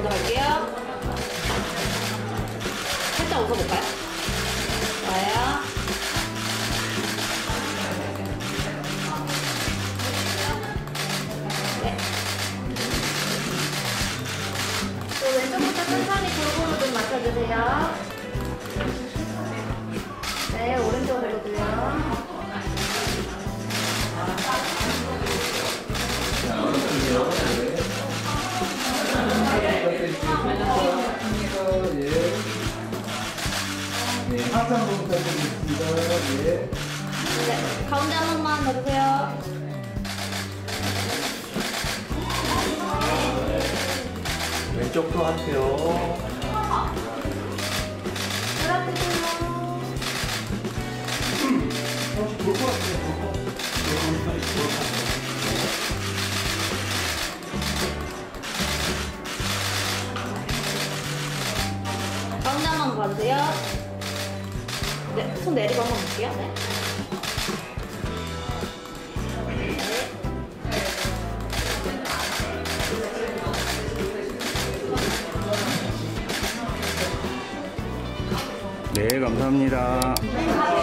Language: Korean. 먼저 갈게요. 살짝 웃어볼까요? 좋아요. 네. 또 왼쪽부터 천천히 골고루 좀 맞춰주세요. 네, 오른쪽으로 들려요. 네. 가운데 한 번만 넣어주세요. 왼쪽도 하세요. 가운데 한 번만 봐주세요. 네, 손 내리고 한번 볼게요. 네. 네, 감사합니다.